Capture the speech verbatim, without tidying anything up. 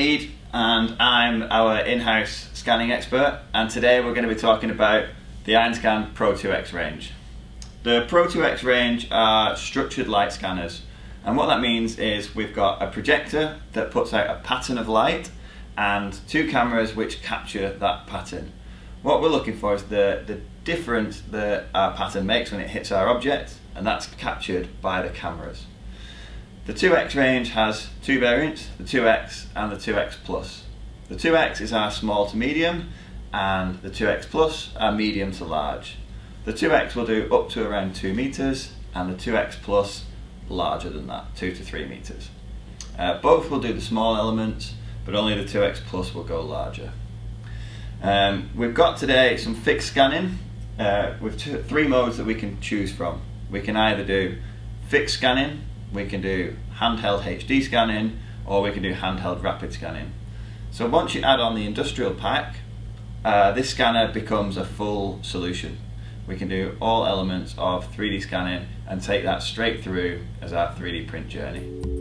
Mead, and I'm our in-house scanning expert, and today we're going to be talking about the EinScan Pro two X range. The Pro two X range are structured light scanners, and what that means is we've got a projector that puts out a pattern of light and two cameras which capture that pattern. What we're looking for is the, the difference that our pattern makes when it hits our object, and that's captured by the cameras. The two X range has two variants, the two X and the two X plus. The two X is our small to medium, and the two X plus our medium to large. The two X will do up to around two meters, and the two X plus larger than that, two to three meters. Uh, both will do the small elements, but only the two X plus will go larger. Um, we've got today some fixed scanning uh, with two, three modes that we can choose from. We can either do fixed scanning, we can do handheld H D scanning, or we can do handheld rapid scanning. So once you add on the industrial pack, uh, this scanner becomes a full solution. We can do all elements of three D scanning and take that straight through as our three D print journey.